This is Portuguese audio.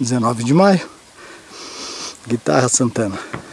19 de maio, Guitarra Santana.